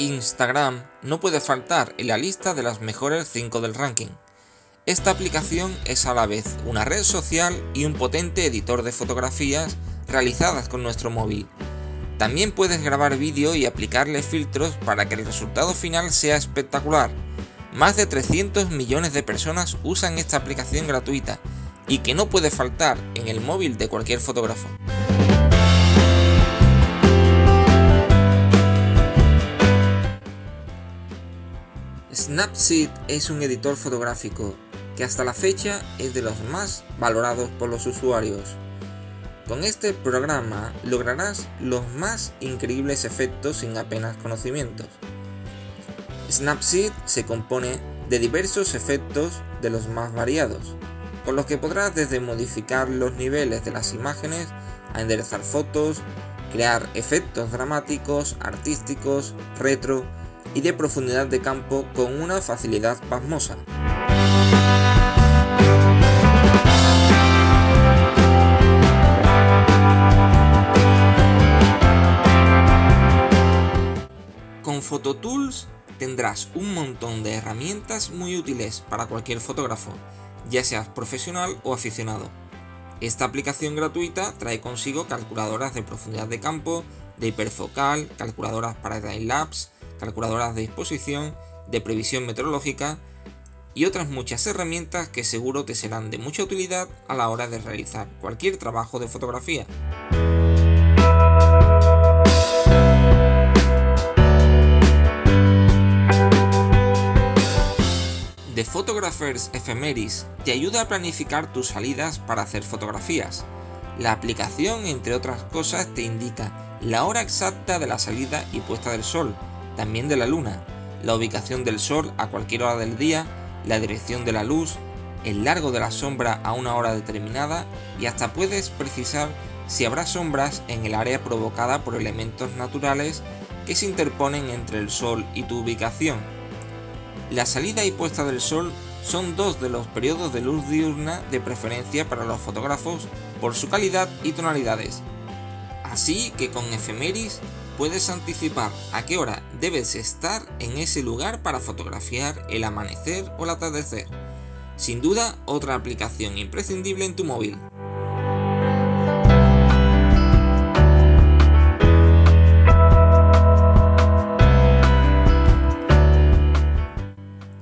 Instagram no puede faltar en la lista de las mejores 5 del ranking. Esta aplicación es a la vez una red social y un potente editor de fotografías realizadas con nuestro móvil. También puedes grabar vídeo y aplicarle filtros para que el resultado final sea espectacular. Más de 300 millones de personas usan esta aplicación gratuita y que no puede faltar en el móvil de cualquier fotógrafo. Snapseed es un editor fotográfico que hasta la fecha es de los más valorados por los usuarios. Con este programa lograrás los más increíbles efectos sin apenas conocimientos. Snapseed se compone de diversos efectos de los más variados, con los que podrás desde modificar los niveles de las imágenes a enderezar fotos, crear efectos dramáticos, artísticos, retro y de profundidad de campo con una facilidad pasmosa. Con PhotoTools tendrás un montón de herramientas muy útiles para cualquier fotógrafo, ya seas profesional o aficionado. Esta aplicación gratuita trae consigo calculadoras de profundidad de campo, de hiperfocal, calculadoras para time-lapse, calculadoras de exposición, de previsión meteorológica y otras muchas herramientas que seguro te serán de mucha utilidad a la hora de realizar cualquier trabajo de fotografía. The Photographer's Ephemeris te ayuda a planificar tus salidas para hacer fotografías. La aplicación, entre otras cosas, te indica la hora exacta de la salida y puesta del sol, también de la luna, la ubicación del sol a cualquier hora del día, la dirección de la luz, el largo de la sombra a una hora determinada y hasta puedes precisar si habrá sombras en el área provocada por elementos naturales que se interponen entre el sol y tu ubicación. La salida y puesta del sol son dos de los periodos de luz diurna de preferencia para los fotógrafos por su calidad y tonalidades. Así que con Ephemeris puedes anticipar a qué hora debes estar en ese lugar para fotografiar el amanecer o el atardecer. Sin duda, otra aplicación imprescindible en tu móvil.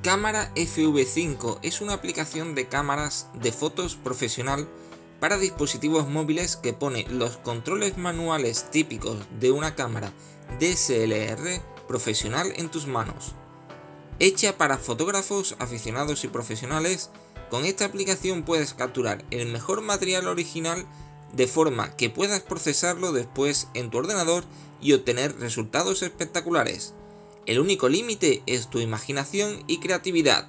Cámara FV5 es una aplicación de cámaras de fotos profesional para dispositivos móviles que pone los controles manuales típicos de una cámara DSLR profesional en tus manos. Hecha para fotógrafos, aficionados y profesionales, con esta aplicación puedes capturar el mejor material original de forma que puedas procesarlo después en tu ordenador y obtener resultados espectaculares. El único límite es tu imaginación y creatividad.